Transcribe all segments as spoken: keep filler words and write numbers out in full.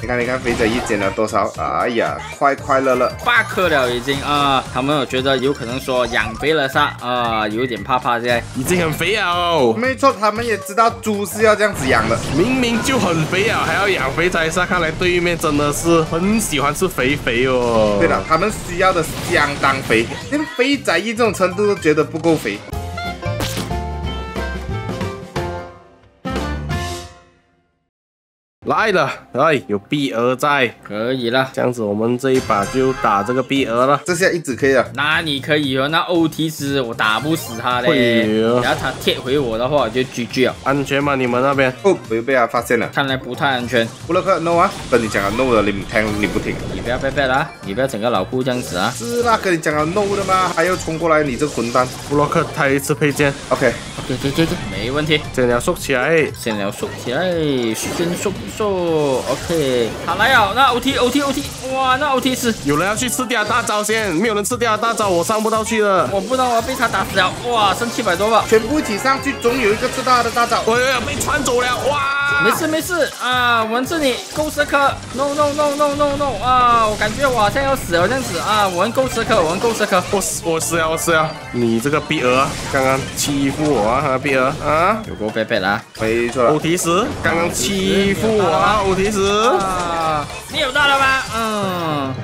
你看，你看，肥仔一捡了多少？哎呀，快快乐乐，八颗了已经啊、呃！他们有觉得有可能说养肥了啥啊、呃，有点怕怕现在已经很肥了、哦。没错，他们也知道猪是要这样子养的，明明就很肥了，还要养肥仔啥？看来对面真的是很喜欢吃肥肥哦。对了，他们需要的相当肥，连肥仔一这种程度都觉得不够肥。 来了，哎，有碧鹅在，可以了。这样子，我们这一把就打这个碧鹅了。这下一直可以了。那你可以哦，那 O T 是我打不死他的。会哦。然后他贴回我的话，我就 G G 了。安全吗？你们那边？哦，不被他发现了。看来不太安全。布洛克 ，no 啊！跟你讲了 no 的，你听你不听？你不要拜拜啦、啊！你不要整个老布这样子啊！是啦，跟你讲了 no 的嘛，还要冲过来，你这个混蛋！布洛克开一次配件 ，OK。 对对对对，没问题。先要缩起来，先要缩起来，先缩缩 ，OK。好来啊，那 O T O T O T， 哇，那 O T 是有人要去吃掉大招先，没有人吃掉大招，我上不到去了。我不知道啊，被他打死了，哇，剩七百多吧，全部一起上去，总有一个吃到他的大招。哎呀，被穿走了，哇！没事没事啊，蚊子你够十颗 ，no no no no no no 啊，我感觉我好像要死了这样子啊，我们够十颗，我们够十颗，我死我死了我死了，你这个逼鹅刚刚欺负我啊！ 啊，碧儿啊，有够贝贝啦，没错。欧提斯刚刚欺负我啊，欧提斯，你有到了吗？嗯，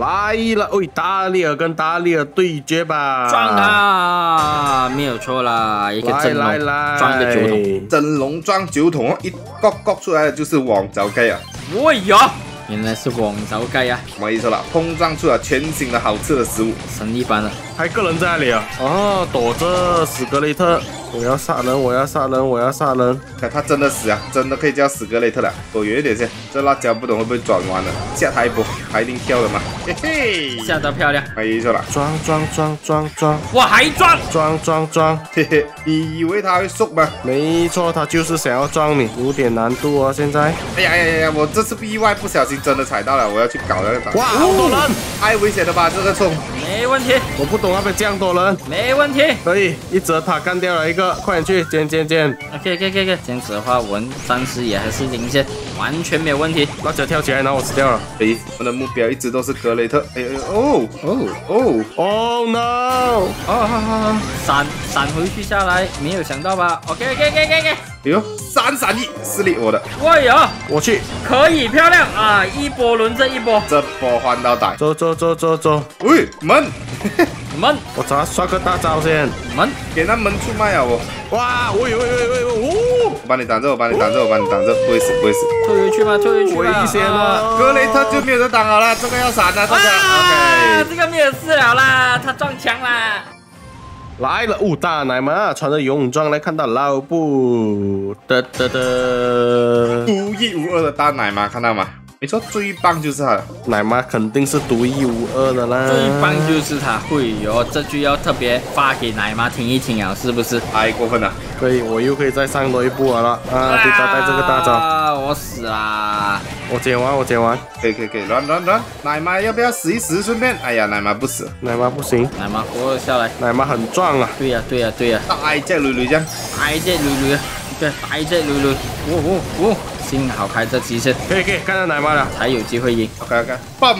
来了，喂，达利尔跟达利尔对决吧，撞他，没有错啦，一个真龙撞一个酒桶，真龙撞酒桶，一割割出来的就是王爪鸡啊，哎呀！ 原来是网球鸡啊！没错了，碰撞出了全新的好吃的食物，神一般了。还个人在那里啊！哦，躲着史格雷特，我要杀人，我要杀人，我要杀人！看他真的死啊，真的可以叫史格雷特了。躲远一点先，这辣椒不懂会不会转弯了，吓他一波，还一定跳的嘛！嘿嘿，吓得漂亮！没错了，装装装装装，我还装装装装，嘿嘿，你以为他会缩吗？没错，他就是想要装你，有点难度啊，现在。哎呀呀呀呀！我这次意外不小心。 真的踩到了，我要去搞那个塔。哇，好多人，太危险了吧？这个冲，没问题。我不懂那边这样多人，没问题。可以，一折塔干掉了一个，快点去捡捡捡。OK OK OK OK， 这样子的话，我们暂时也还是领先，完全没有问题。辣椒跳起来，然后我死掉了。哎，我的目标一直都是格雷特。哎哎哦哦哦哦 no！ 哦，闪闪回去下来，没有想到吧 ？OK OK OK OK。 哟，三闪一，是你我的。哎呀，我去，可以漂亮啊！一波轮这一波，这波换到底。走走走走走。喂，门，门，我咋刷个大招先？门，给那门出卖啊我。哇，喂喂喂喂喂，哦！我帮你挡着，我帮你挡着，我帮你挡着，不会死不会死。退回去吗？退回去吧。危险了，格雷特就没有人挡好了，这个要闪了，这个。啊，这个没有事了啦，他撞墙啦。 来了，哦，大奶妈穿着游泳装来看到老布，得得得，独一无二的大奶妈，看到吗？没错，最棒就是他了，奶妈肯定是独一无二的啦。最棒就是他，会哟，这句要特别发给奶妈听一听啊，是不是？太过分了，可以，我又可以再上多一步了啦。啊，对他带这个大招，啊，我死啦！我捡完，我捡完，可以可以可以，乱乱乱！奶妈要不要死一死？顺便，哎呀，奶妈不死，奶妈不行，奶妈活了下来，奶妈很壮啊。对呀对呀对呀，大一只女女将，大一只女女，对，大一只女女，哦哦哦。 幸好开这极限，可以可以看到奶妈了，才有机会赢。OK OK， 嘣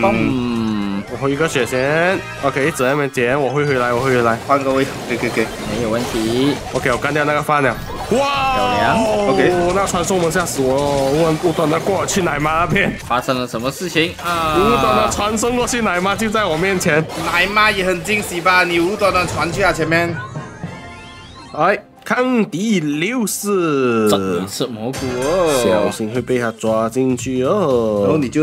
嘣，我回一个血先。OK， 一直在那边捡，我会回来，我会回来，换个位，可以可以可以，没有问题。OK， 我干掉那个饭了。哇，漂亮。OK， 那传送门吓死我了，我无端端过去奶妈那边，发生了什么事情啊？无端端传送过去，奶妈就在我面前，奶妈也很惊喜吧？你无端端传去啊前面，哎。 康迪六世，这吃蘑菇哦，小心会被他抓进去哦。然后你就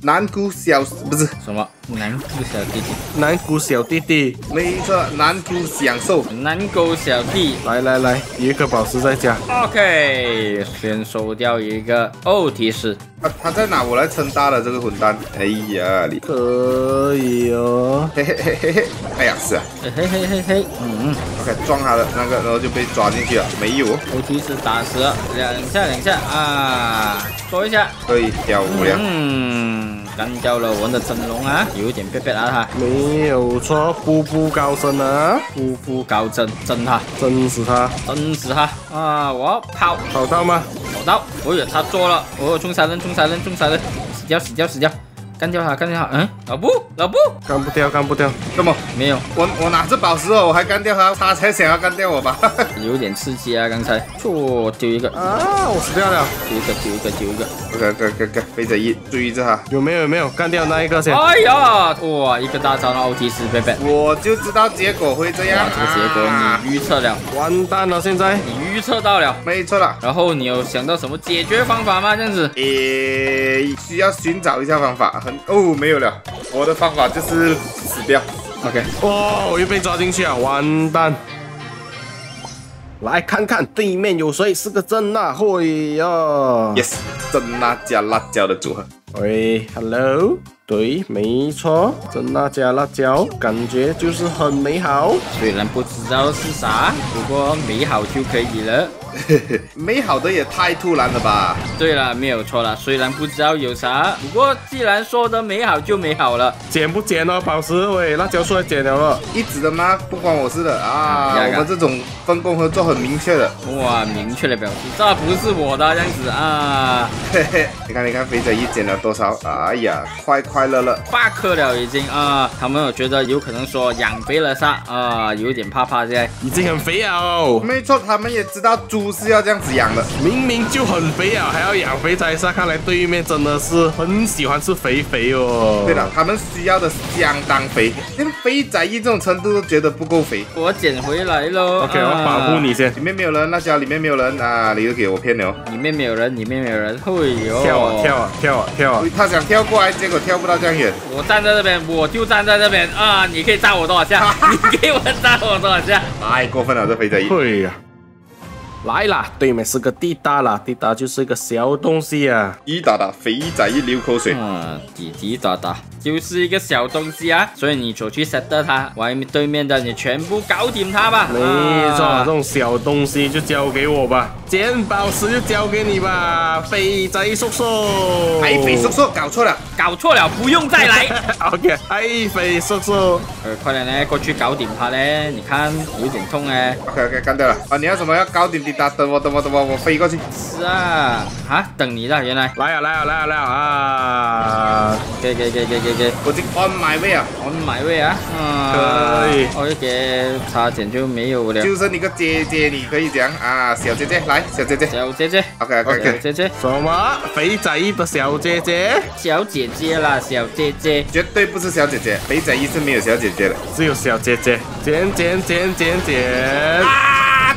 南姑小不是什么南姑小弟弟，南姑小弟弟，没错，南姑享受，南姑小弟。来来来，有一颗宝石在家。OK， 先收掉一个哦，提示。 啊、他在哪？我来撑大了这个混蛋！哎呀，你可以哦！嘿嘿嘿嘿嘿！哎呀，是啊！嘿嘿嘿嘿！嗯 ，OK， 撞他的那个，然后就被抓进去了。没有，我提示打死了，两下两下啊！说一下，可以，幺五两。嗯，跟焦了我们的真龙啊，有一点别别啊他，没有错，步步高升啊，步步高升，真他，真死他，真死他啊！我跑，跑到吗？跑到，我有他做了，我、哦、中三人，中三人，中三人，死掉，死掉，死掉。 干掉他，干掉他！嗯，老布，老布，干不掉，干不掉，干嘛？没有，我我拿着宝石哦，我还干掉他，他才想要干掉我吧？有点刺激啊，刚才错丢一个啊，我死掉了，丢一个，丢一个，丢一个，干干干干，肥仔一追着他，有没有有没有干掉那一个先？哎呀，哇，一个大招的奥提斯，贝贝，我就知道结果会这样，这个结果你预测了，完蛋了，现在你预测到了，没错了。然后你有想到什么解决方法吗？这样子，诶，需要寻找一下方法。 哦，没有了。我的方法就是死掉。OK。哦，我又被抓进去了，完蛋！来看看对面有谁是个真辣会呀、啊、？Yes， 真辣加辣椒的组合。喂 ，Hello， 对，没错，真辣加辣椒，感觉就是很美好。虽然不知道是啥，不过美好就可以了。 美好的也太突然了吧？对了，没有错了。虽然不知道有啥，不过既然说的美好就美好了。捡不捡哦，宝石喂，辣椒出来捡了了，一直的吗？不关我事的啊。我们这种分工合作很明确的。哇，明确的表示，这不是我的这样子啊。嘿嘿，你看你看，肥仔一捡了多少？哎呀，快快乐乐，八颗了已经啊。他们我觉得有可能说养肥了啥啊，有点怕怕现在，已经很肥了哦。没错，他们也知道猪。 不是要这样子养的，明明就很肥啊，还要养肥才是。看来对面真的是很喜欢吃肥肥哦。对了，他们需要的相当肥，连肥仔一这种程度都觉得不够肥。我捡回来喽。OK，、啊、我保护你先。里面没有人，那家里面没有人啊！你又给我骗了。里面没有人，里面没有人。哎呦！跳啊跳啊跳啊跳啊！他想跳过来，结果跳不到这样远。我站在这边，我就站在这边啊！你可以炸我多少下？你给我炸我多少下？太过分了，这肥仔一。对呀、啊。 来啦，对面是个滴答啦，滴答就是一个小东西啊，滴答答，肥仔一流口水，嗯，滴滴答答就是一个小东西啊，所以你走去 set 它，外面对面的你全部搞定它吧，没错，啊、这种小东西就交给我吧，捡宝石就交给你吧，肥仔叔叔，哎，肥叔叔搞错了，搞错了，不用再来，OK， 哎，肥叔叔，呃，快点呢，过去搞定它嘞，你看有点痛哎 ，OK OK， 干掉了，啊，你要什么要搞定滴？ 等我，等我，等我，我飞过去。是啊，啊，等你的，原来。来啊，来啊，来啊，来啊！啊，给给给给给给，我这 on my way 啊 ，on my way 啊，啊，可以。我一给，差点就没有了。就剩你个姐姐，你可以讲啊，小姐姐，来，小姐姐，小姐姐 ，OK OK OK， 姐姐。什么？肥仔一的小姐姐？小姐姐啦，小姐姐，绝对不是小姐姐，肥仔一是没有小姐姐的，只有小姐姐。捡捡捡捡捡。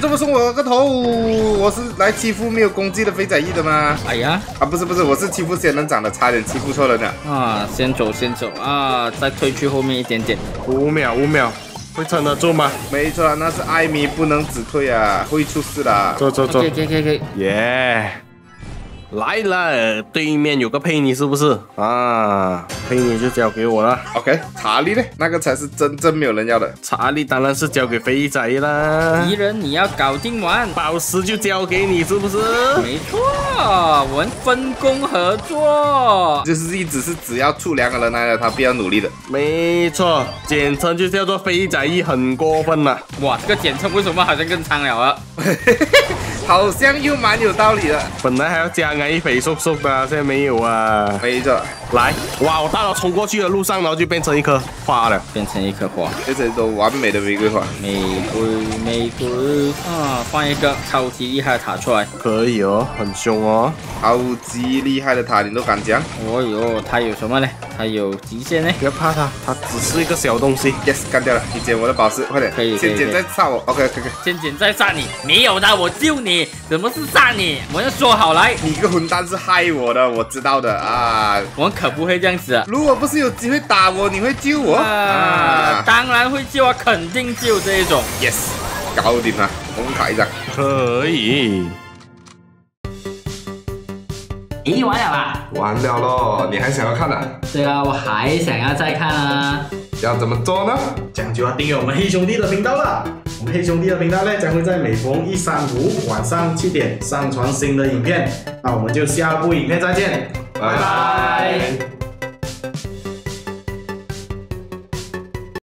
这不是我个头，我是来欺负没有攻击的肥仔一的吗？哎呀，啊不是不是，我是欺负仙人掌的，差点欺负错人了。啊，先走先走啊，再退去后面一点点，五秒五秒，会撑得住吗？没错，那是艾米不能只退啊，会出事的。走走走，可以可以可以，耶！ 来了，对面有个佩妮，是不是啊？佩妮就交给我了。OK， 查理呢？那个才是真正没有人要的。查理当然是交给肥仔啦。敌人你要搞定完，宝石就交给你，是不是？没错，我们分工合作，就是一直是只要出两个人来了，他必要努力的。没错，简称就叫做肥仔一，很过分了。哇，这个简称为什么好像更苍了啊？好像又蛮有道理的。本来还要加。 哎，肥叔叔的，现在没有啊。飞着来，哇！我大佬冲过去的路上，然后就变成一棵花了，变成一棵花，变成一朵完美的玫瑰花。玫瑰，玫瑰啊！放一个超级厉害的塔出来，可以哦，很凶哦，超级厉害的塔你都敢讲？哦哟，它有什么呢？它有极限呢？不要怕它，它只是一个小东西。Yes， 干掉了！你捡我的宝石，快点！可以，先捡再杀我。OK， 可以。先捡再杀你，没有的，我救你。怎么是杀你？我要说好来，你。 这个混蛋是害我的，我知道的啊！我可不会这样子啊！如果不是有机会打我，你会救我？啊，啊当然会救啊，肯定救这一种。Yes， 搞定了，红卡一张，可以。 咦，玩了吧？玩了咯，你还想要看啊？对啊，我还想要再看啊。要怎么做呢？讲究要订阅我们黑兄弟的频道啦。我们黑兄弟的频道呢，将会在每逢一三五晚上七点上传新的影片。那我们就下部影片再见，拜拜。拜拜。